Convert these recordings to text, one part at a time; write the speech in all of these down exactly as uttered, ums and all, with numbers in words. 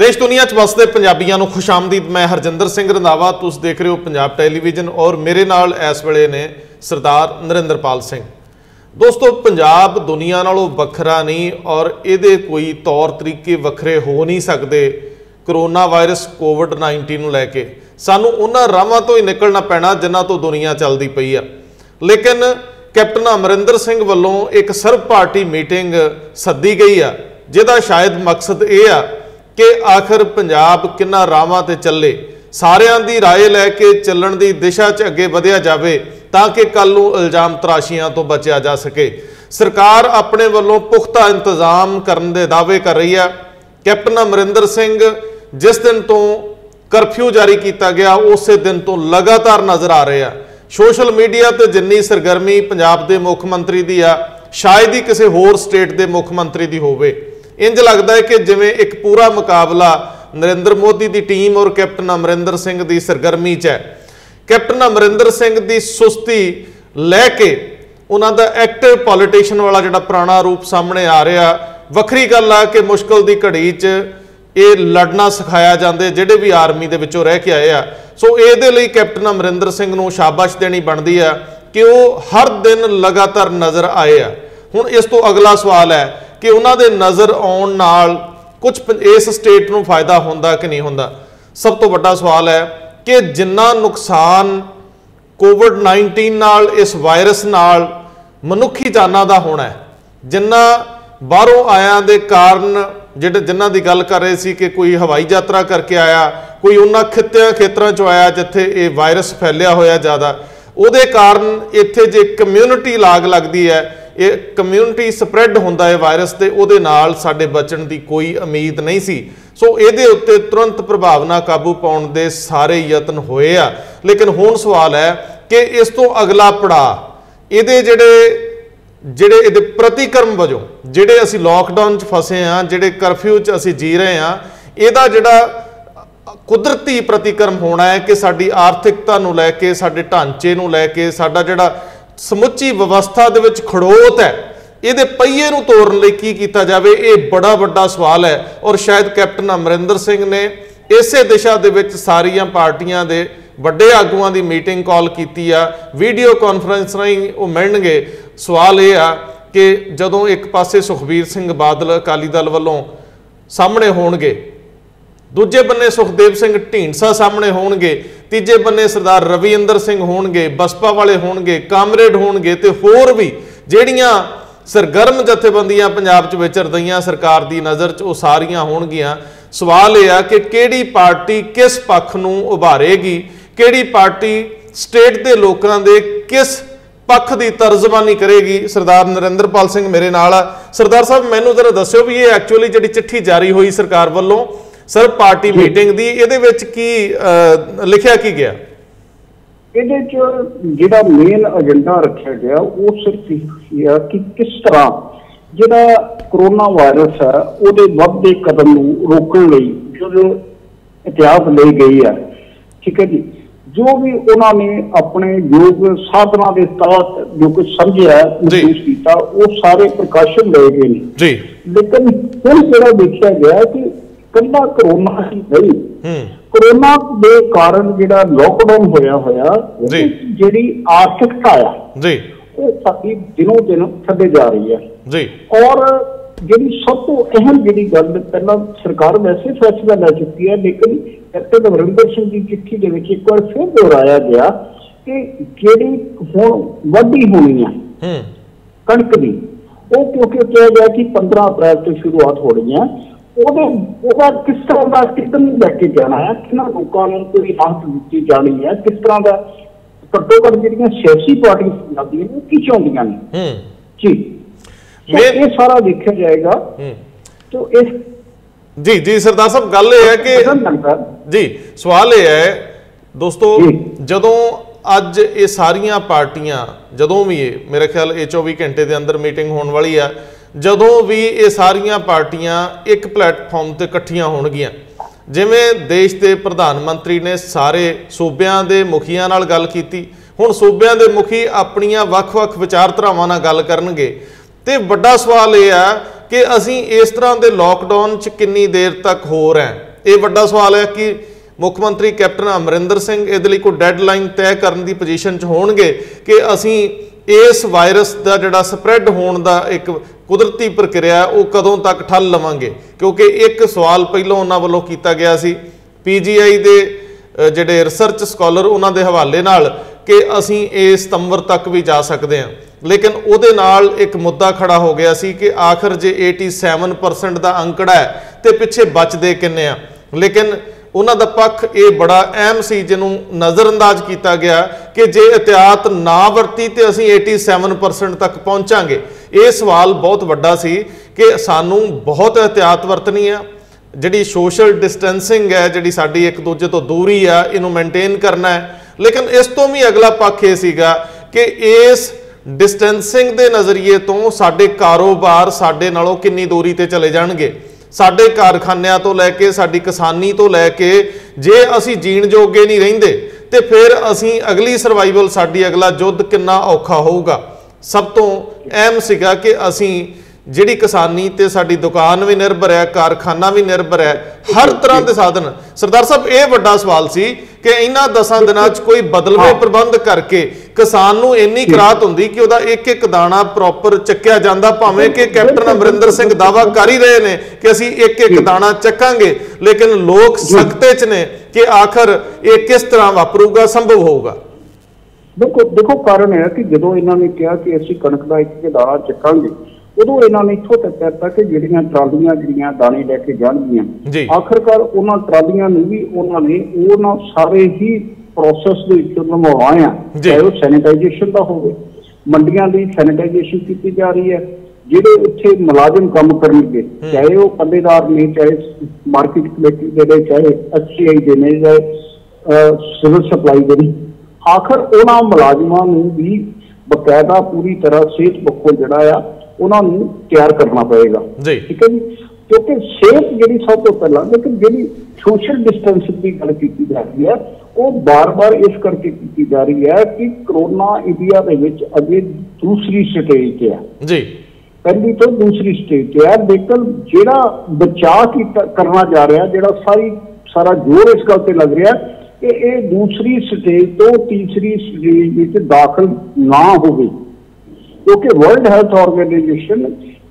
देश दुनिया च वसदे पंजाबियों को खुशामदीद। मैं हरजिंदर सिंह रंधावा, तुसीं देख रहे हो पंजाब टैलीविजन और मेरे नाल इस वेले ने सरदार नरेंद्रपाल सिंह। दोस्तों, पंजाब दुनिया नालों वखरा नहीं और इहदे कोई तौर तरीके वखरे हो नहीं सकते। करोना वायरस कोविड नाइनटीन लैके सानू उन्हां राहों तो ही निकलना पैना जिन्हां तो दुनिया चलती पई आ। लेकिन कैप्टन अमरिंदर सिंह वल्लों एक सर्व पार्टी मीटिंग सद्दी गई आ, जिहदा शायद मकसद यह आ कि आखिर पंजाब किन्ना रावां ते चले, सारियां दी राय लैके चलण दी दिशा च अगे वधिया जावे ताकि कल नूं इल्जाम तराशियां तो बचिया जा सके। सरकार अपने वल्लों पुख्ता इंतजाम करन दे दावे कर रही है। कैप्टन अमरिंदर सिंह जिस दिन तो करफ्यू जारी किया गया उस दिन तो लगातार नज़र आ रहे हैं। सोशल मीडिया ते जिन्नी सरगर्मी पंजाब दे मुख मंत्री दी आ, शायद ही किसी होर स्टेट दे मुख मंत्री दी होवे। इंज लगता है कि जिवें एक पूरा मुकाबला नरेंद्र मोदी की टीम और कैप्टन अमरिंदर सिंह की सरगर्मी च है। कैप्टन अमरिंदर सिंह की सुस्ती लैके उन्होंने एक्टिव पॉलिटिशियन वाला जिहड़ा पुराना रूप सामने आ रहा। वक्री गल आ कि मुश्किल की घड़ी च ये लड़ना सिखाया जाते जिहड़े भी आर्मी के विचों रह के आए आ। सो इहदे लई कैप्टन अमरिंदर सिंह नूं शाबाश देनी बनती है कि वह हर दिन लगातार नज़र आए आ। हुण इस तो अगला सवाल है कि उन्होंने नज़र आउण नाल कुछ इस स्टेट में फायदा होंदा कि नहीं होंदा। सब तो बड़ा सवाल है कि जिन्ना नुकसान कोविड नाइनटीन नाल इस वायरस नाल मनुखी जाना दा होना है, जिन्ना बाहरों आया दे कारण जिहड़े जिन्हां दी गल कर रहे सी कि कोई हवाई यात्रा करके आया, कोई उन्हां खित्तियां खेत्रां चों आया जिथे ये वायरस फैलिया होया ज़्यादा, उहदे कारण इत्थे जे कम्यूनिटी लाग लगदी है ये कम्यूनिटी स्प्रैड होंदा है वायरस ते, उहदे नाल साडे बचण दी कोई उम्मीद नहीं सी। सो इहदे उत्ते तुरंत प्रभाव नाल काबू पाउण दे सारे यतन होए आ। लेकिन हुण सवाल है कि इस तो अगला पड़ाव इहदे जिहड़े जिहड़े इहदे प्रतिक्रम वजों जिहड़े असीं लॉकडाउन च फसे आ, जिहड़े करफ्यू च असीं जी रहे आ, इहदा जिहड़ा कुदरती प्रतिक्रम होना है कि साडी आर्थिकता नूं लै के, साडे ढांचे नूं लै के, साडा जिहड़ा समुची व्यवस्था दे विच खड़ोत है, ये पहिए नूं तोड़न लई की कीता जावे, ये बड़ा वड्डा सवाल है। और शायद कैप्टन अमरिंदर सिंह ने इसे दिशा दे विच सारियां पार्टियां दे वड्डे आगूआं दी मीटिंग कॉल कीती आ, वीडियो कॉन्फ्रेंस राहीं वो मिलणगे। सवाल ये आ कि जदों एक पासे सुखबीर सिंह बादल अकाली दल वल्लों सामने होणगे, दूजे बन्ने सुखदेव सिंह ढींडसा सामने होणगे, तीजे बन्ने सरदार रविंदर सिंह होणगे, बसपा वाले होणगे, कामरेड होणगे ते होर भी जिहड़ियां सरगर्म जथेबंदियां पंजाब च विचर रहीआं सरकार दी नज़र च उह सारियां होणगीआं। सवाल यह आ कि किहड़ी पार्टी किस पक्ष नूं उभारेगी, किहड़ी पार्टी स्टेट दे लोकां दे किस पक्ष की तर्जबानी करेगी। सरदार नरेंद्रपाल सिंह मेरे नाल आ। सरदार साहब, मैनूं जरा दस्सिओ भी ये एक्चुअली जिहड़ी चिट्ठी जारी होई सरकार वल्लों सर पार्टी मीटिंग दी, इहदे विच की लिखिया की गया? इहदे च जिहड़ा मेन एजेंडा रखा गया वो सिर्फ ये है कि किस तरह जिहड़ा कोरोना वायरस है उहदे वधदे कदम नूं रोकण लई जो एहतियात लई गई है, ठीक है जी, जो भी उन्होंने अपने योग साधना के तहत जो कुछ समझा महसूस किया वो सारे प्रकाशन लए गए हैं। लेकिन फिर जिहड़ा देखा गया कि कल्ला कोरोना ही नहीं, कोरोना के कारण जिहड़ा लॉकडाउन होया होया जिहड़ी आर्थिकता है वो साडी दिनों दिन थले जा रही है। और जिहड़ी सब तो अहम जिहड़ी गल पहला सरकार वैसे फैसला ले चुकी है, लेकिन कैप्टन अमरिंदर सिंह की चिट्ठी दे विच एक बार फिर दोहराया गया कि जिहड़ी हुण वड्डी होनी है कणक दी वो क्योंकि कहा गया कि पंद्रह अप्रैल तो शुरुआत होनी है, किस तरह का कितन लैके जाना है, कि लोगों को राहत दी जानी है, किस तरह का घट्टो घट जो सियासी पार्टियां की चाहदियां ने जी, ये सारा देखा जाएगा। तो इस जी जी सरदार साहब गल यह है कि जी सवाल यह है दोस्तों जदों अज ये सारिया पार्टियां जदों भी ये मेरा ख्याल ये चौबीस घंटे के अंदर मीटिंग होने वाली है, जदों भी ये सारिया पार्टियां एक प्लेटफॉर्म ते इकट्ठियां होणगियां, जिवें देश के प्रधानमंत्री ने सारे सूबियां दे मुखियां नाल गल कीती, हुण सूबियां दे मुखी अपणियां वख-वख विचारधारावां नाल गल करनगे ते वड्डा सवाल यह है कि असीं इस तरह के लॉकडाउन च कितनी देर तक हो रहे हैं। ਇਹ ਵੱਡਾ ਸਵਾਲ ਹੈ कि ਮੁੱਖ ਮੰਤਰੀ ਕੈਪਟਨ ਅਮਰਿੰਦਰ ਸਿੰਘ ਇਹਦੇ ਲਈ ਕੋਈ ਡੈਡਲਾਈਨ ਤੈਅ ਕਰਨ ਦੀ ਪੋਜੀਸ਼ਨ 'ਚ ਹੋਣਗੇ कि ਅਸੀਂ इस वायरस का जिहड़ा स्प्रैड होने का एक कुदरती प्रक्रिया वो कदों तक ठल लवेंगे, क्योंकि एक सवाल पहलों उन्होंने वालों किया गया सी पी जी आई के जिहड़े रिसर्च स्कॉलर उन्होंने हवाले नाल कि असी इस सितंबर तक भी जा सकते हैं, लेकिन उहदे नाल एक मुद्दा खड़ा हो गया सी कि आखिर जे सत्तासी परसेंट का अंकड़ा है तो पिछे बचते किन्ने आ। लेकिन उन्हों का पक्ष ये बड़ा अहम सी जिन्हों नज़रअंदाज किया गया कि जे एहतियात ना वरती तो असी सत्तासी परसेंट तक पहुँचांगे। ये सवाल बहुत वड्डा सी कि सानू बहुत एहतियात वरतनी है, जिहड़ी सोशल डिस्टेंसिंग है, जिहड़ी साडी एक दूजे तो दूरी आ, इनू मेनटेन करना है। लेकिन इस तो भी अगला पक्ष ये सीगा कि इस डिस्टेंसिंग के नज़रिए तो साडे कारोबार साडे नालों कितनी दूरी ते चले जाणगे, साडे कारखानियां तो लैके साडी किसानी तो लैके जे असी जीण जोगे नहीं रहिंदे ते फिर असी अगली सर्वाइवल साडी अगला युद्ध कितना औखा होऊगा। सब तो अहम सीगा कि असी जिहड़ी किसानी ते साडी दुकान भी निर्भर है, कारखाना भी निर्भर है, हर तरह के साधन। सरदार साहब ये वड्डा सवाल सी कि इन्हां दसां दिनां च कोई बदलवे प्रबंध करके किसान नूं इन्नी कराहत हुंदी कि उहदा एक एक दाणा प्रॉपर चक्या जांदा, भावें कि कैप्टन अमरिंदर सिंह दावा कर ही रहे ने कि असीं एक एक दाणा चक्कांगे, लेकिन लोक सख्ते च ने कि आखिर ये किस तरह वापरूगा, संभव होऊगा। बिल्कुल देखो, कारण है कि जदों इन्हां ने कहा कि असीं कणक दा एक एक दाणा चक्कांगे, उदों इन्हों ने इत्थों तक कहता कि जिहड़ियां ट्रालियां जिहड़ियां दाने लैके जाणगीआं, आखिरकार उन्हां ट्रालियां नूं भी उन्हां ने उन्हां सारे ही प्रोसैस दे विच लमवाया, चाहे उह सैनिटाइजेशन दा होवे, मंडियां दी सैनिटाइजेशन कीती जा रही है, जिहड़े उत्थे मुलाजम काम करनगे चाहे उह पल्लेदार ने, चाहे मार्केट कमेटी दे ने, चाहे एच सी आई दे ने, चाहे सिविल सप्लाई दे ने, आखिर उन्हां मुलाजमां नूं भी बकायदा पूरी तरह सेहत पक्षों जिहड़ा आ उन्होंने तैयार करना पड़ेगा। ठीक है जी, क्योंकि सेहत जी सब तो पहला, लेकिन जी सोशल डिस्टेंसिंग की गल की जा रही है वो बार बार इस करके की जा रही है कि कोरोना इंडिया के अजे दूसरी स्टेज है जी, पहली तो दूसरी स्टेज है, लेकिन जोड़ा बचाव करना जा रहा है, जो सारी सारा जोर इस गल पर लग रहा है कि ये दूसरी स्टेज तो तीसरी स्टेज में दाखिल ना हो, क्योंकि वर्ल्ड हैल्थ ऑर्गेनाइजेशन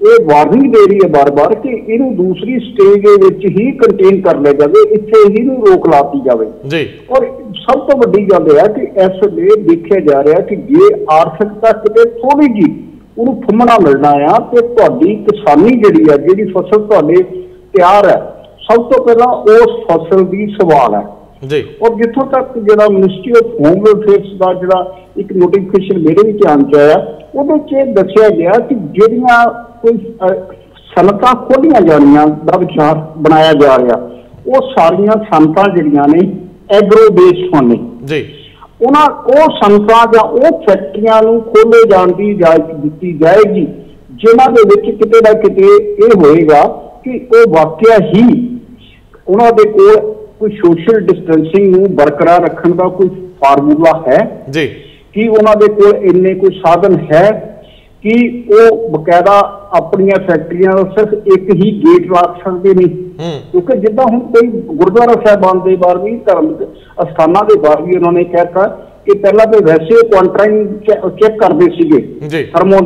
ये वार्निंग दे रही है बार बार कि इन दूसरी स्टेज ही कंटेन कर लिया जाए, इतने ही रोक लाती जाए। और सब तो वड्डी गल है कि इस वे देखा जा रहा है कि जे आर्थिकता कितने थोड़ी जी उन्होंने फुमना मिलना आ तो तुहाडी किसानी जिहड़ी है, जिहड़ी फसल तुहाडे तैयार है, सब तो पहला उस फसल की सवाल है। और जिथों तक जो मिनिस्ट्री ऑफ होम वेलफेयर का जो एक नोटिफिकेशन मेरे भी ध्यान च आया, वो दसिया गया कि जिहड़ियां कोई सनतां खोलियां जाणियां दा विचार बनाया जा रहा, वो सारियां सनतां जिहड़ियां ने एग्रो बेस्ड होने जी, उन्हां वो सनतां जां वो फैक्ट्रियां नूं खोले जाण दी इजाजत दित्ती जाएगी जिन्हां दे विच किते ना किते ये होएगा कि वो वाकिया ही उन्हां दे कोल कोई सोशल डिस्टेंसिंग बरकरार रखने का कोई फार्मूला है जी, कि उन्होंने कोल इन्ने कोई साधन है कि वो बकायदा अपनी फैक्ट्रियां सिर्फ एक ही गेट रख सकते नहीं, क्योंकि जिदा हम कई गुरुद्वारा साहबान के बार भी धर्म अस्थाना के बार भी उन्होंने कहता कि पहला तो वैसे क्वारंटाइन चेक करते थे थर्मो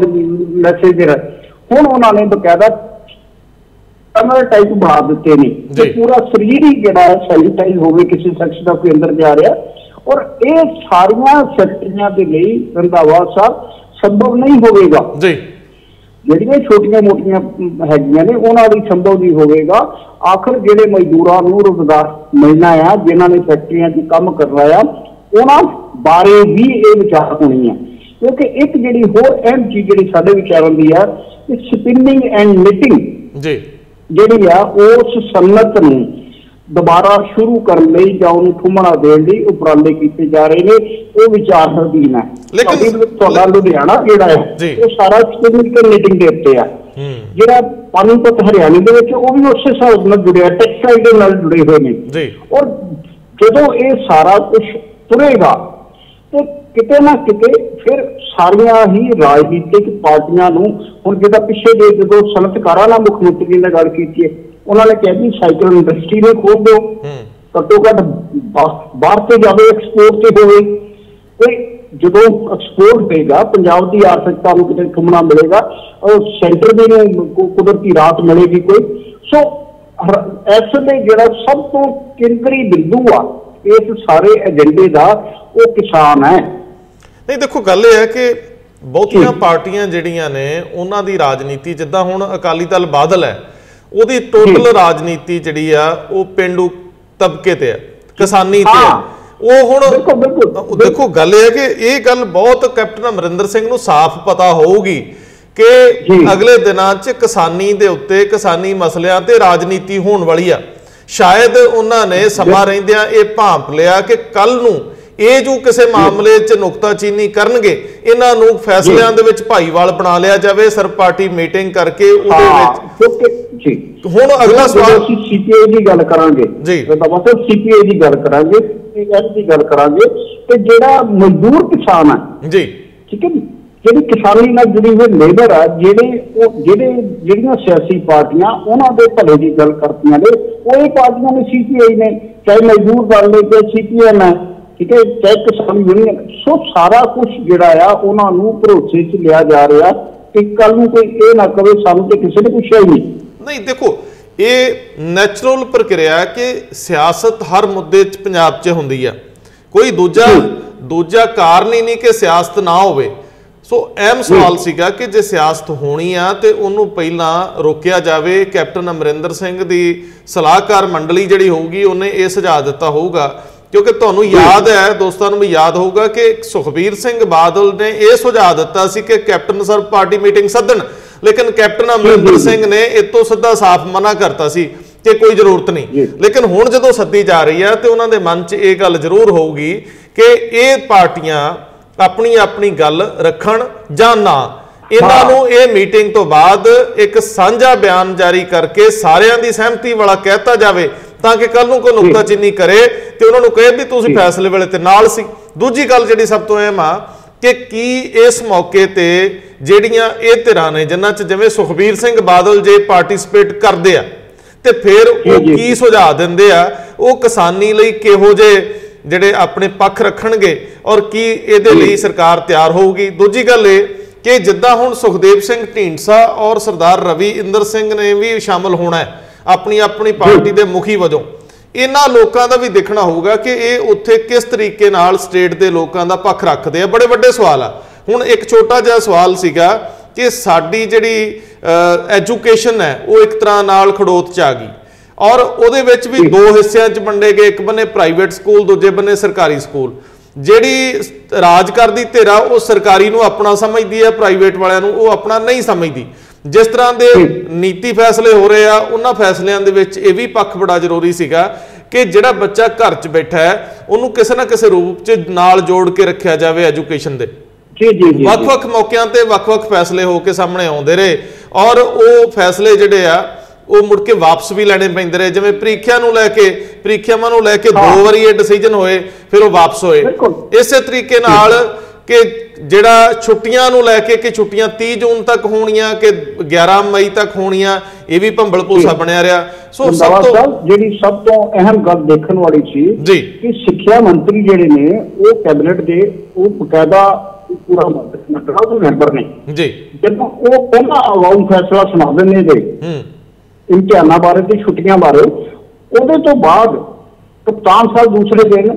मैसेजर, हुण उन्होंने बकायदा टाइप बना दिते ने कि पूरा शरीर ही जो सैनिटाइज हो किसी शख्स का कोई अंदर जा रहा, और ये सारिया फैक्ट्रिया के लिए रंधावा साहब संभव नहीं होगा, ਜਿਹੜੀਆਂ छोटिया मोटिया ਹੈਗੀਆਂ ਨੇ ਉਹਨਾਂ ਲਈ ਸੰਭਵ नहीं ਹੋਵੇਗਾ। आखिर ਜਿਹੜੇ ਮਜ਼ਦੂਰਾਂ ਨੂੰ ਰੁਜ਼ਗਾਰ ਮਿਲਣਾ ਆ, ਜਿਨ੍ਹਾਂ ਨੇ ਫੈਕਟਰੀਆਂ 'ਚ ਕੰਮ ਕਰਨਾ ਆ, ਉਹਨਾਂ ਬਾਰੇ भी ये विचार होनी है, क्योंकि एक ਜਿਹੜੀ ਹੋਰ ਅਹਿਮ ਚੀਜ਼ ਜਿਹੜੀ ਸਾਡੇ ਵਿਚਾਰਾਂ ਦੀ ਆ ਕਿ ਸਪਿਨਿੰਗ ਐਂਡ ਨਿਟਿੰਗ जी ਜਿਹੜੀ ਆ ਉਸ ਸਨਅਤ ਨੂੰ ਦੁਬਾਰਾ ਸ਼ੁਰੂ ਕਰਨ ਲਈ ਜਾਂ ਉਹਨੂੰ ਠੁਮਣਾ ਦੇਣ ਲਈ ਉਪਰਾਲੇ ਕੀਤੇ ਜਾ ਰਹੇ ਨੇ, ਉਹ ਵਿਚਾਰ ਹਰਦੀਨ ਹੈ। ਲੇਕਿਨ ਤੁਹਾਡਾ ਲੁਧਿਆਣਾ ਜਿਹੜਾ ਹੈ ਉਹ ਸਾਰਾ ਸਪਿਨਿੰਗ ਤੇ ਨਿਟਿੰਗ ਦੇ ਉੱਤੇ ਆ, ਜਿਹੜਾ ਪਾਣੀਪਤ ਹਰਿਆਣੇ ਦੇ ਵਿੱਚ ਉਹ ਵੀ ਉਸੇ ਹਿਸਾਬ ਨਾਲ ਜੁੜਿਆ, ਟੈਕਸਟਾਈਲ ਦੇ ਨਾਲ ਜੁੜੇ ਹੋਏ ਨੇ। ਔਰ ਜਦੋਂ ਇਹ ਸਾਰਾ ਕੁਝ ਤੁਰੇਗਾ तो किते ना किते फिर सारिया ही राजनीतिक पार्टियां नूं, हुण जिहड़ा पिछे जे जो सनतकारां नाल मुख्य मंत्री ने गल कीती है उन्होंने कहा कि साइकिल इंडस्ट्री में खोल दो, घट्टो घट बाहर से जाए, एक्सपोर्ट से होवे। जो एक्सपोर्ट देगा पंजाब की आर्थिकता को कितने ठुमना मिलेगा और सेंटर को कुदरती राहत मिलेगी कोई। सो इस जो सब तो केंद्री बिंदु आ इस सारे एजेंडे का वो किसान है। नहीं देखो गल ये है कि बहुतियां पार्टियां जिहड़ियां ने उन्हां दी राजनीति जिद्दां हुण अकाली दल बादल है उहदी टोटल राजनीति जिहड़ी आ वो पेंडू तबके ते है, किसानी ते है। ਉਹ ਹੁਣ ਦੇਖੋ ਗੱਲ ਇਹ ਹੈ ਕਿ ਇਹ ਗੱਲ ਬਹੁਤ ਕੈਪਟਨ ਅਮਰਿੰਦਰ ਸਿੰਘ ਨੂੰ ਸਾਫ਼ ਪਤਾ ਹੋਊਗੀ ਕਿ ਅਗਲੇ ਦਿਨਾਂ 'ਚ ਕਿਸਾਨੀ ਦੇ ਉੱਤੇ ਕਿਸਾਨੀ ਮਸਲਿਆਂ ਤੇ ਰਾਜਨੀਤੀ ਹੋਣ ਵਾਲੀ ਆ। ਸ਼ਾਇਦ ਉਹਨਾਂ ਨੇ ਸਮਾਂ ਰਹਿੰਦਿਆਂ ਇਹ ਭਾਂਪ ਲਿਆ ਕਿ ਕੱਲ ਨੂੰ ਇਹ ਜੋ ਕਿਸੇ ਮਾਮਲੇ 'ਚ ਨੁਕਤਾਚੀਨੀ ਕਰਨਗੇ ਇਹਨਾਂ ਨੂੰ ਫੈਸਲਿਆਂ ਦੇ ਵਿੱਚ ਭਾਈਵਾਲ ਬਣਾ ਲਿਆ ਜਾਵੇ, ਸਰਬ ਪਾਰਟੀ ਮੀਟਿੰਗ ਕਰਕੇ ਉਹਦੇ ਵਿੱਚ। ਹੁਣ ਅਗਲਾ ਸਵਾਲ ਸੀਪੀਏ ਦੀ ਗੱਲ ਕਰਾਂਗੇ ਜੀ, ਮਤਲਬ ਸੀਪੀਏ ਦੀ ਗੱਲ ਕਰਾਂਗੇ, गल करांगे कि जिहड़ा मजदूर किसान है जी, ठीक है, जिहड़ी किसानी नाल जुड़ी हुई लेबर है, जिहड़े जिहड़े जिहड़ियां सियासी पार्टियां उन्हां दे भले दी गल करदियां ने, ओह पार्टियां ने सीपीआई ने, चाहे मजदूर दल ने चाहे सीपीएम है, ठीक है, चाहे किसान यूनियन, सो सारा कुछ जिहड़ा आ उन्हां नूं भरोसे च लिया जा रहा कि कल नूं कोई इह ना कहे सानूं ते किसी ने पुछिआ ही नहीं। नहीं देखो ये नैचुरल प्रक्रिया है कि सियासत हर मुद्दे पंजाब च होंदी है, कोई दूजा दूजा कारण ही नहीं कि सियासत ना होवे। सो अहम सवाल सीगा कि जे सियासत होनी आ तो उन्होंने पहला रोकिया जाए। कैप्टन अमरिंदर सिंह दी सलाहकार मंडली जिहड़ी होगी उन्हें यह सुझाव दिता होगा, क्योंकि तुहानू याद है, दोस्तों भी याद होगा कि सुखबीर सिंह बादल ने यह सुझाव दिता सी कि कैप्टन सर्ब पार्टी मीटिंग सदन, लेकिन कैप्टन अमरिंदर सिंह ने इतों सीधा साफ मना करता सी कि कोई जरूरत नहीं। लेकिन हुण जदों सद्दी जा रही है तो उन्होंने मन च ये गल जरूर होगी कि ये पार्टियां अपनी अपनी गल रखण जां ना, इन्हां नूं ये मीटिंग तो बाद एक सांझा बयान जारी करके सारियां दी सहमति वाला कहता जावे, ताकि कल नूं कोई नुकताचीनी करे तो उन्होंने कहे भी तुसीं फैसले वेले ते नाल सी। दूजी गल जिहड़ी सब तो अहम आ कि की इस मौके ते ਜਿਹੜੀਆਂ ਇਹ ਧਿਰਾਂ ਨੇ ਜਿਨ੍ਹਾਂ 'ਚ ਜਿਵੇਂ ਸੁਖਬੀਰ ਸਿੰਘ ਬਾਦਲ ਜੇ ਪਾਰਟਿਸਿਪੇਟ ਕਰਦੇ ਆ ਤੇ ਫਿਰ ਉਹ ਕੀ ਸੁਝਾਅ ਦਿੰਦੇ ਆ, ਉਹ ਕਿਸਾਨੀ ਲਈ ਕਿਹੋ ਜਿਹੇ ਜਿਹੜੇ ਆਪਣੇ ਪੱਖ ਰੱਖਣਗੇ ਔਰ ਕੀ ਇਹਦੇ ਲਈ ਸਰਕਾਰ ਤਿਆਰ ਹੋਊਗੀ। ਦੂਜੀ ਗੱਲ ਇਹ ਕਿ ਜਿੱਦਾਂ ਹੁਣ ਸੁਖਦੇਵ ਸਿੰਘ ਢੀਂਡਸਾ ਔਰ ਸਰਦਾਰ ਰਵੀ ਇੰਦਰ ਸਿੰਘ ਨੇ ਵੀ ਸ਼ਾਮਲ ਹੋਣਾ ਹੈ ਆਪਣੀ ਆਪਣੀ ਪਾਰਟੀ ਦੇ ਮੁਖੀ ਵਜੋਂ, ਇਹਨਾਂ ਲੋਕਾਂ ਦਾ ਵੀ ਦੇਖਣਾ ਹੋਊਗਾ ਕਿ ਇਹ ਉੱਥੇ ਕਿਸ ਤਰੀਕੇ ਨਾਲ ਸਟੇਟ ਦੇ ਲੋਕਾਂ ਦਾ ਪੱਖ ਰੱਖਦੇ ਆ। ਬੜੇ ਵੱਡੇ ਸਵਾਲ ਆ। ਹੁਣ ਇੱਕ ਛੋਟਾ ਜਿਹਾ ਸਵਾਲ ਸੀਗਾ ਕਿ ਸਾਡੀ ਜਿਹੜੀ ਐਜੂਕੇਸ਼ਨ ਹੈ ਉਹ ਇੱਕ ਤਰ੍ਹਾਂ ਨਾਲ ਖੜੋਤ 'ਚ ਆ ਗਈ ਔਰ ਉਹਦੇ ਵਿੱਚ ਵੀ ਦੋ ਹਿੱਸਿਆਂ 'ਚ ਵੰਡੇ ਗਏ, ਇੱਕ ਬੰਨੇ ਪ੍ਰਾਈਵੇਟ ਸਕੂਲ, ਦੂਜੇ ਬੰਨੇ ਸਰਕਾਰੀ ਸਕੂਲ। ਜਿਹੜੀ ਰਾਜ ਕਰਦੀ ਧਿਰ ਆ ਉਹ ਸਰਕਾਰੀ ਨੂੰ ਆਪਣਾ ਸਮਝਦੀ ਹੈ, ਪ੍ਰਾਈਵੇਟ ਵਾਲਿਆਂ ਨੂੰ ਉਹ ਆਪਣਾ ਨਹੀਂ ਸਮਝਦੀ। ਜਿਸ ਤਰ੍ਹਾਂ ਦੇ ਨੀਤੀ ਫੈਸਲੇ ਹੋ ਰਹੇ ਆ ਉਹਨਾਂ ਫੈਸਲਿਆਂ ਦੇ ਵਿੱਚ ਇਹ ਵੀ ਪੱਖ ਬੜਾ ਜ਼ਰੂਰੀ ਸੀਗਾ ਕਿ ਜਿਹੜਾ ਬੱਚਾ ਘਰ 'ਚ ਬੈਠਾ ਹੈ ਉਹਨੂੰ ਕਿਸੇ ਨਾ ਕਿਸੇ ਰੂਪ 'ਚ ਨਾਲ ਜੋੜ ਕੇ ਰੱਖਿਆ ਜਾਵੇ ਐਜੂਕੇਸ਼ਨ ਦੇ। ਵੱਖ-ਵੱਖ ਮੌਕਿਆਂ ਤੇ ਵੱਖ-ਵੱਖ ਫੈਸਲੇ ਹੋ ਕੇ ਸਾਹਮਣੇ ਆਉਂਦੇ ਰਹੇ ਔਰ ਉਹ ਫੈਸਲੇ ਜਿਹੜੇ ਆ ਉਹ ਮੁੜ ਕੇ ਵਾਪਸ ਵੀ ਲੈਣੇ ਪੈਂਦੇ ਰਹੇ, ਜਿਵੇਂ ਪ੍ਰੀਖਿਆ ਨੂੰ ਲੈ ਕੇ ਪ੍ਰੀਖਿਆਵਾਂ ਨੂੰ ਲੈ ਕੇ ਦੋ ਵਾਰੀ ਇਹ ਡਿਸੀਜਨ ਹੋਏ ਫਿਰ ਉਹ ਵਾਪਸ ਹੋਏ। ਇਸੇ ਤਰੀਕੇ ਨਾਲ ਕਿ ਜਿਹੜਾ ਛੁੱਟੀਆਂ ਨੂੰ ਲੈ ਕੇ ਕਿ ਛੁੱਟੀਆਂ ਤੀਹ ਜੂਨ ਤੱਕ ਹੋਣੀਆਂ ਕਿ ਗਿਆਰਾਂ ਮਈ ਤੱਕ ਹੋਣੀਆਂ ਇਹ ਵੀ ਭੰਬਲ ਭੂਸਾ ਬਣਿਆ ਰਿਹਾ। ਸੋ ਸਭ ਤੋਂ ਜਿਹੜੀ ਸਭ ਤੋਂ ਅਹਿਮ ਗੱਲ ਦੇਖਣ ਵਾਲੀ ਚੀਜ਼ ਕਿ ਸਿੱਖਿਆ ਮੰਤਰੀ ਜਿਹੜੇ ਨੇ ਉਹ ਕੈਬਨਿਟ ਦੇ ਉਹ ਬਕਾਇਦਾ पूरा मैंबर ने जब पहला अवाऊ फैसला सुना देने गए इम्तिहाना बारे तो छुट्टियां बारे, ओदे तो बाद कप्तान साहब दूसरे दिन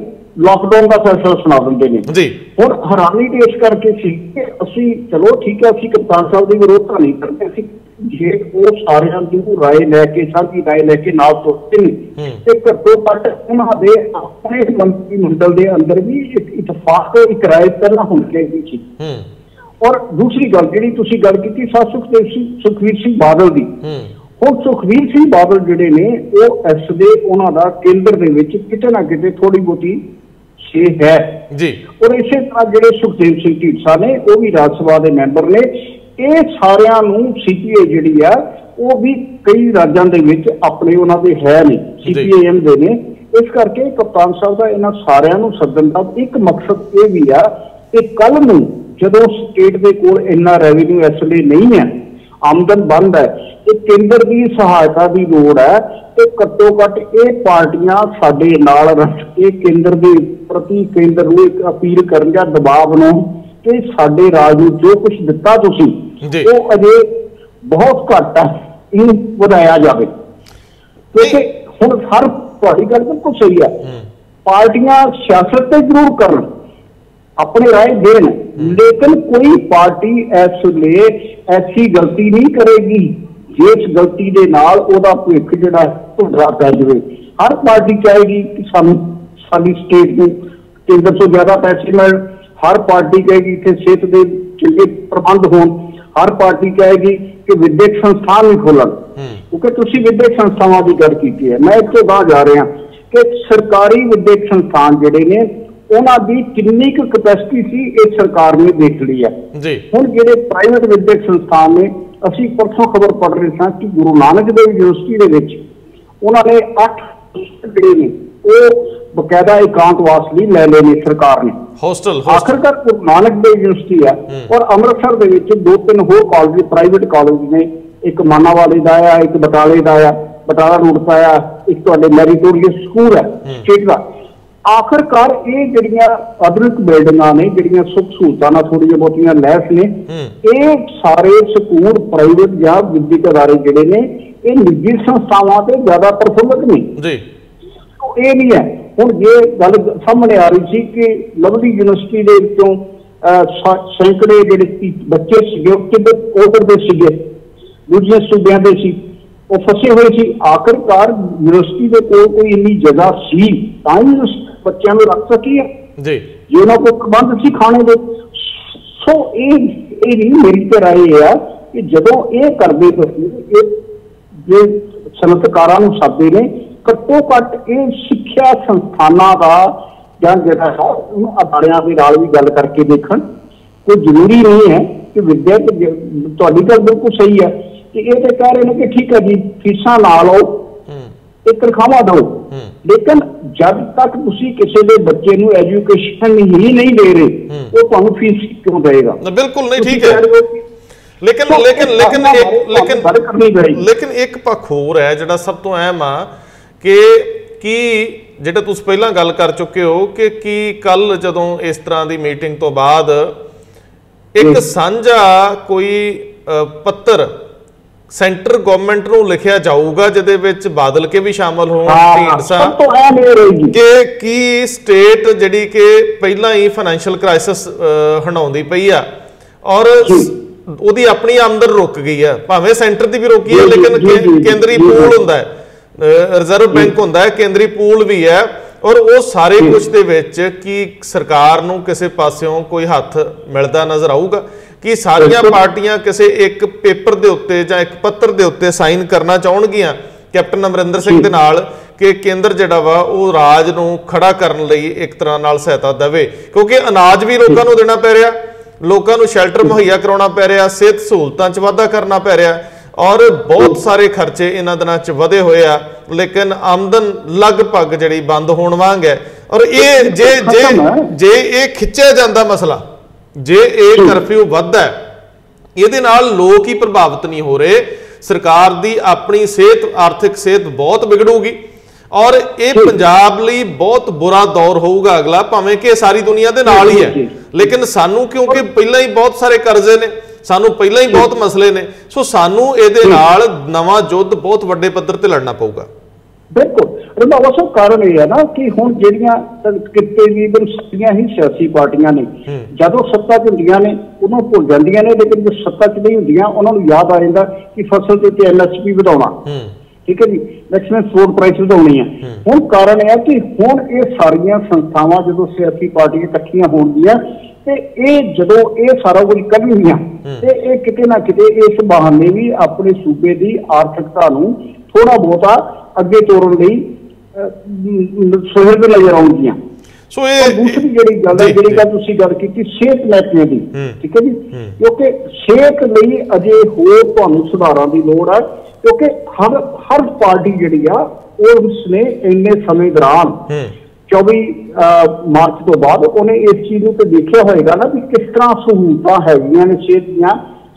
लॉकडाउन का फैसला सुना देंगे ने। हुण हैरानी तो इस करके सी कि असी चलो ठीक है, असी कप्तान साहब की विरोधता नहीं करते, असी जे वो सारियां दी राय लैके साझी राय लैके नाल तुरते नहीं ते घट्टो घट्ट उन्हां दे अपने मंत्रीमंडल दे अंदर भी इतफाक एक राय पहला होनी चाहिदी सी। और दूसरी गल जिहड़ी तुसीं गल कीती सुखदेव सिंह सुखबीर सिंह बादल दी, हुण सुखबीर सिंह बादल जिहड़े ने ओह एस दे उन्हां दा केंद्र दे विच किते ना किते थोड़ी बहुती छे है जी। और इसे तरह जिहड़े सुखदेव सिंह ढींडसा ने ओह भी राज सभा दे मैंबर ने, ਇਹ ਸਾਰਿਆਂ ਨੂੰ ਸੀਪੀਏ ਜਿਹੜੀ ਆ ਉਹ ਵੀ ਕਈ ਰਾਜਾਂ ਦੇ ਵਿੱਚ ਆਪਣੇ ਉਹਨਾਂ ਦੇ ਹੈ ਨਹੀਂ ਸੀਪੀਏਐਮ ਦੇ ਨੇ, ਇਸ ਕਰਕੇ ਕਪਤਾਨ ਸਾਹਿਬ ਦਾ ਇਹਨਾਂ ਸਾਰਿਆਂ ਨੂੰ ਸੱਦਣ ਦਾ ਇੱਕ ਮਕਸਦ ਇਹ ਵੀ ਆ ਕਿ ਕੱਲ ਨੂੰ ਜਦੋਂ ਸਟੇਟ ਦੇ ਕੋਲ ਇੰਨਾ ਰੈਵਨਿਊ ਇਸ ਲਈ ਨਹੀਂ ਹੈ, ਆਮਦਨ ਬੰਦ ਹੈ, केंद्र की सहायता की लोड़ है तो घट्टो घट ये पार्टियां साडे नाल रह के केंद्र के प्रति केंद्र नूं एक अपील करन जां दबाव नूं कि साडे राज नूं जो कुछ दिता तुसीं वो अजे बहुत घट है, इहनूं वधाया जावे। क्योंकि हुण हर तुहाडी गल बिल्कुल सही है, पार्टियां सियासत ते जरूर करन अपने राय देन, लेकिन कोई पार्टी इस लिए ऐसी गलती नहीं करेगी जिस गलती के नाल ओदा भविख जिहड़ा धुंधला पै जाए। हर पार्टी चाहेगी कि सानू साडी स्टेट नूं केंद्र तो ज्यादा पैसे मिल, हर पार्टी चाहेगी कि सेहत के चंगे प्रबंध हो, हर पार्टी चाहेगी कि विद्यक संस्थान भी खोलन, क्योंकि तुसीं विद्यक संस्थावां की गल कीती है। मैं इत्थे बाहर जा रहा कि सरकारी विद्यक संस्थान जिहड़े ने उन्होंने किन्नी कैपेसिटी सी ये सरकार ने देख ली है। हुण जिहड़े प्राइवेट विद्यक संस्थान ने असी परसों खबर पढ़ रहे सां कि गुरु नानक देव यूनिवर्सिटी दे विच उन्होंने अठ जिहड़े ने वो बकायदा एकांतवास भी लै लए ने सरकार ने। होस्टल आखिरकार गुरु नानक देव यूनिवर्सिटी है और अमृतसर दे विच दो तीन होर कालज प्राइवेट कालज ने, एक माना वाले का आ, एक बटाले का आ, बटाला रोड का आ, एक तुहाडे मैरीटोरियस स्कूल है स्टेट का। आखिरकार ये जड़ियां आधुनिक बिल्डिंगा ने जड़ियां सुख सहूलतां थोड़ियां बहुतियां लैस ने, ये सारे स्कूल प्राइवेट या विद्यक अदारे जिहड़े ने ये निजी संस्थावां ते ज्यादा प्रफुल्लित नहीं, तो ये नहीं है। हुण ये गल सामने आ रही थी कि लवली यूनिवर्सिटी दे विचों सैकड़े जिहड़े बच्चे सीगे तिब्बत कोटर दे सीगे, दूजे सूबे दे सी, वो फसे हुए सी। आखिरकार यूनिवर्सिटी दे कोल कोई इन्नी जगह सी तां ही बच्चों में रख सकी है जो ना कोई प्रबंध सी खाने दे। सो ये नहीं, मेरी तो राय है कि जो ये करते जो सनतकारां नूं सददे ने घट्टो घट ये सिक्ख्या संस्थानां दा जां जिहड़ा है उहनूं अदारियां दे नाल भी गल करके देखण। कोई जरूरी नहीं है कि विद्यार्थ तुहाडी गल बिल्कुल सही है कि ये तो कह रहे हैं कि ठीक है जी फीसां ला लओ एक तनखावां दो, लेकिन जब तक तुसी किसी दे बच्चे नूं एजुकेशन ही नहीं दे रहे वो तुहानूं फीस क्यों देगा? बिल्कुल नहीं, ठीक है। लेकिन तो लेकिन लेकिन एक लेकिन लेकिन एक पक्ष होर है जिहड़ा सब तो अहम आ कि की जिहड़ा तुसीं पहलां गल कर चुके हो कि की कल जदों इस तरह की मीटिंग तो बाद एक सांझा कोई पत्र सेंटर गवर्नमेंट को लिखिया जाऊगा जिहदे विच बादल के भी शामिल होण ढींडसा कि की स्टेट जिहड़ी कि पहला ही फाइनैंशियल क्राइसिस हणाउंदी पई आ और उहदी अपनी आमदन रुक गई है, भावें सेंटर की भी रोकी है लेकिन केंद्री पूल हुंदा है, रिजर्व बैंक हुंदा है, केंद्री पूल भी है और वो सारे कुछ दे विच कि सरकार नूं किसे पासियों कोई हथ मिलदा नजर आऊगा कि सारियां पार्टियां किसी एक पेपर दे उत्ते जां एक पत्र दे उत्ते साइन करना चाहणगियां कैप्टन अमरिंदर सिंह दे नाल कि केंद्र जिहड़ा वा वो राज नूं खड़ा करन लई एक तरह नाल सहायता देवे, क्योंकि अनाज भी लोकां नूं देना पै रिहा, लोकां नूं शैल्टर मुहैया कराउणा पै रिहा, सेहत सहूलतां च वाधा करना पै रिहा और बहुत सारे खर्चे इन्हां दिनां च वधे होए आ, लेकिन आमदन लगभग जिहड़ी बंद होण वांग है। और इह जे जे जे इह खिच्चिआ जांदा मसला जे एक कर्फ्यू वध है ये नाल लोग ही प्रभावित नहीं हो रहे, सरकार की अपनी सेहत आर्थिक सेहत बहुत बिगड़ूगी और ये पंजाब लई बहुत बुरा दौर होगा अगला, भावें कि सारी दुनिया के नाल ही है लेकिन सानू क्योंकि पहला ही बहुत सारे कर्जे ने, सानू पहला ही बहुत मसले ने, सो सानू इहदे नाल नवा युद्ध बहुत वड्डे पद्धर ते लड़ना पऊगा। बिल्कुल उसका कारण यह है ना कि हूँ तकरीबन सारिया ही सियासी पार्टियां ने जो सत्ता च होंदियां ने उन्होंने भुल जांदियां ने, लेकिन जो सत्ता च नहीं होंदियां उन्होंने याद आ जाता कि फसल के उत्ते एम एस पी वधाउणा, ठीक है जी, मैक्सिमम सपोर्ट प्राइस वधाउणी है। हूँ कारण है कि हूँ ये सारिया संस्थावां जो सियासी पार्टियां इकट्ठियां होणगियां ते इह जदों इह सारा कुछ करनगियां ते इह किते ना किते इस बहाने भी अपने सूबे की आर्थिकता नूं थोड़ा बहुता अगे तोरन लई सहज नजर आउंदियां। सो ये दूसरी जिहड़ी गल है जिहड़ी गल तुसीं गल कीती सेहत महकमे दी, ठीक है जी, क्योंकि सेहत लई अजे होर तुहानूं सुधारां दी लोड़ है, क्योंकि हर हर पार्टी जिहड़ी आ ओह उसने इन्ने समय दौरान चौबी मार्च तो बाद उन्हें इस चीज़ को देखिया होएगा ना भी किस तरह सहूलतां हैगियां ने सेहत दीयां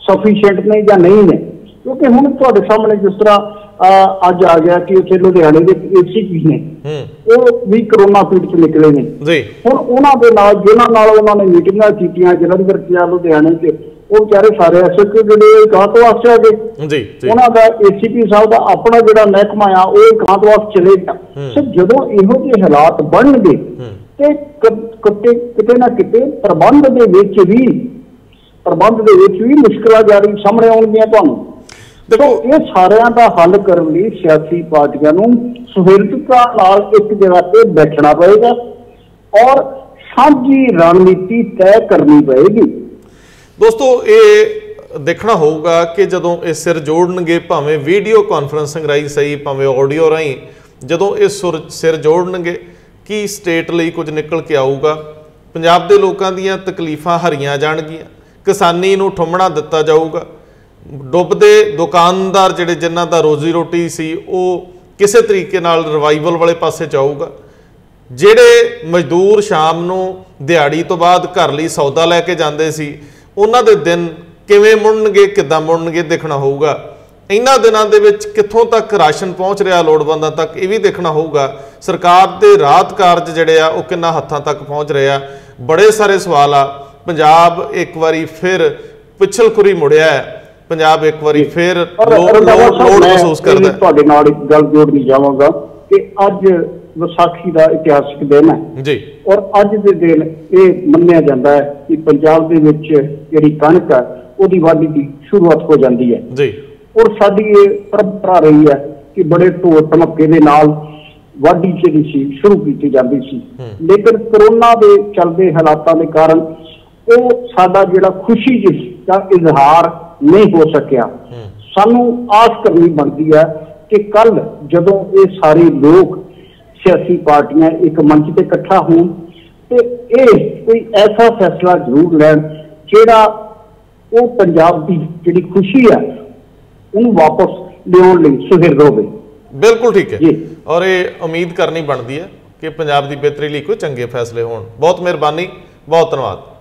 सफीशेंट ने जां नहीं ने। क्योंकि हम थोड़े सामने जिस तरह अज आ गया कि उसे लुधियाने के एसीपी ने वो भी कोरोना पीड़ित निकले ने हम उन्होंने जिन्होंने उन्होंने मीटिंगा की जलंधर किया लुधियाने के वो बेचारे सारे एसएचओ जोड़े एकांत वास्ते आ गए उन्हों का एसीपी साहब का अपना जो महकमा आ एकांत वास चले गया। सो जो इहो जे हालात बन गए तो किते ना किते प्रबंध के विच भी प्रबंध के विच भी मुश्किलां जारी सामने आउणगीआं तुहानूं। देखो ये सारियां दा हल करन लई सियासी पार्टियां नूं सुहिरदता नाल एक जगह ते बैठना पएगा और सांझी रणनीति तय करनी पएगी। दोस्तों ये देखना होगा कि जदों ये सिर जोड़नगे भावें वीडियो कॉन्फ्रेंसिंग राही सही भावें ऑडियो राही जदों ये सुर सिर जोड़नगे कि स्टेट लई कुछ निकल के आऊगा। पंजाब दे लोकां दीयां तकलीफां हरियां जाणगीयां किसानी नूं ठुमणा दिता जाऊगा डुबदे दुकानदार जिहड़े जिन्हां दा रोजी रोटी सी वो किसे तरीके नाल रिवाइवल वाले पासे जाऊगा जिहड़े मजदूर शाम नूं दिहाड़ी तो बाद घर लई सौदा लैके जांदे सी उन्हां दे दिन किवें मुड़नगे किद्दां मुड़नगे देखना होऊगा। इन्हां दिनां दे विच कित्थों तक राशन पहुँच रहा लोड़वंदां तक ये भी देखना होगा। सरकार दे राहत कार्ज जिहड़े आ उह किन्ना हत्थां तक पहुँच रहे आ बड़े सारे सवाल आ। पंजाब एक बारी फिर पिछल खुरी मुड़िया है पंजाब एक बारी फिर लोड महसूस करदा है। तुहाडे नाल इक गल जोड़नी चाहांगा कि अज ਵਿਸਾਖੀ का इतिहासिक दिन है जी और अज दे दिन ये मन्निया जांदा है कि पंजाब दे विच जिहड़ी कणक है उहदी वाढी दी शुरुआत हो जांदी है जी और साडी ये परंपरा रही है कि बड़े ढोल धमके दे नाल वाढी जिहड़ी सी शुरू की जाती सी लेकिन कोरोना के चलते हालातों के कारण वो साडा जिहड़ा खुशी का इजहार नहीं हो सकिया। सानू आस करनी बनती है कि कल जदों ये सारे लोग सियासी पार्टियां एक मंच पर इकट्ठा होण ते ये कोई ऐसा फैसला जरूर लैण जिहड़ा वो पंजाब की जिहड़ी खुशी है वापस लियाउण लई सुहिरद होवे। बिल्कुल ठीक है और ये उम्मीद करनी बनती है कि पंजाब की बेहतरी लिए कोई चंगे फैसले होण। बहुत मेहरबानी बहुत धन्यवाद।